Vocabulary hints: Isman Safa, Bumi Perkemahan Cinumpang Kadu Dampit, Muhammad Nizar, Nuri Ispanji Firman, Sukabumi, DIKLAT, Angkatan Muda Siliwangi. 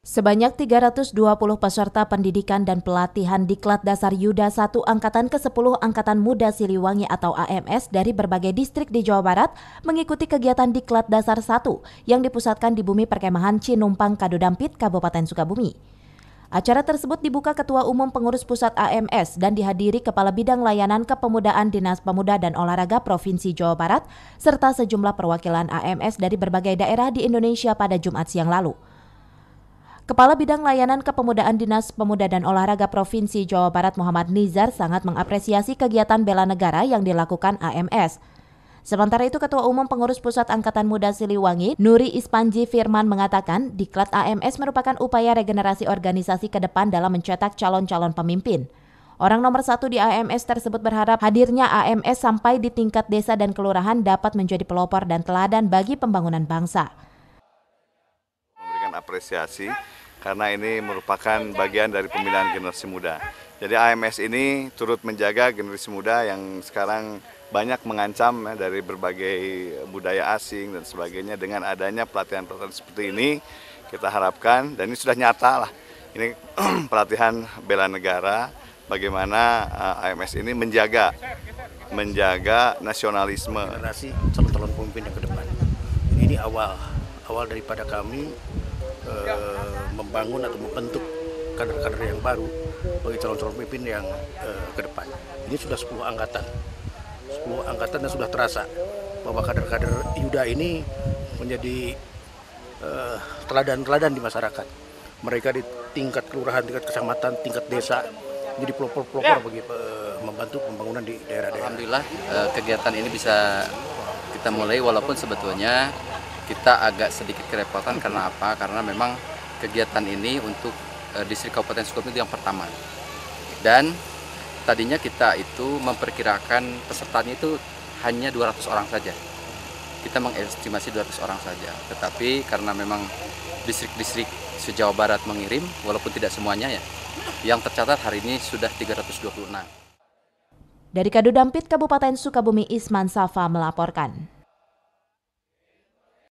Sebanyak 320 peserta pendidikan dan pelatihan diklat dasar Yuda 1 Angkatan ke-10 Angkatan Muda Siliwangi atau AMS dari berbagai distrik di Jawa Barat mengikuti kegiatan diklat dasar 1 yang dipusatkan di Bumi Perkemahan Cinumpang Kadu Dampit, Kabupaten Sukabumi. Acara tersebut dibuka Ketua Umum Pengurus Pusat AMS dan dihadiri Kepala Bidang Layanan Kepemudaan Dinas Pemuda dan Olahraga Provinsi Jawa Barat serta sejumlah perwakilan AMS dari berbagai daerah di Indonesia pada Jumat siang lalu. Kepala Bidang Layanan Kepemudaan Dinas Pemuda dan Olahraga Provinsi Jawa Barat Muhammad Nizar sangat mengapresiasi kegiatan bela negara yang dilakukan AMS. Sementara itu, Ketua Umum Pengurus Pusat Angkatan Muda Siliwangi, Nuri Ispanji Firman mengatakan, diklat AMS merupakan upaya regenerasi organisasi ke depan dalam mencetak calon-calon pemimpin. Orang nomor satu di AMS tersebut berharap hadirnya AMS sampai di tingkat desa dan kelurahan dapat menjadi pelopor dan teladan bagi pembangunan bangsa. Memberikan apresiasi karena ini merupakan bagian dari pembinaan generasi muda. Jadi AMS ini turut menjaga generasi muda yang sekarang banyak mengancam dari berbagai budaya asing dan sebagainya. Dengan adanya pelatihan-pelatihan seperti ini, kita harapkan, dan ini sudah nyata lah, ini pelatihan bela negara, bagaimana AMS ini menjaga nasionalisme. Generasi calon-calon pemimpin yang ke depan. Ini awal daripada kami membangun atau membentuk kader-kader yang baru bagi calon-calon pemimpin yang ke depan. Ini sudah 10 angkatan yang sudah terasa bahwa kader-kader Yuda ini menjadi teladan-teladan di masyarakat. Mereka di tingkat kelurahan, tingkat kecamatan, tingkat desa menjadi pelopor-pelopor bagi membantu pembangunan di daerah-daerah. Alhamdulillah kegiatan ini bisa kita mulai, walaupun sebetulnya kita agak sedikit kerepotan. Karena apa? Karena memang kegiatan ini untuk distrik Kabupaten Sukabumi yang pertama. Dan tadinya kita itu memperkirakan pesertanya itu hanya 200 orang saja. Kita mengestimasi 200 orang saja. Tetapi karena memang distrik-distrik se-Jawa Barat mengirim, walaupun tidak semuanya ya, yang tercatat hari ini sudah 326. Dari Kadu Dampit, Kabupaten Sukabumi, Isman Safa melaporkan.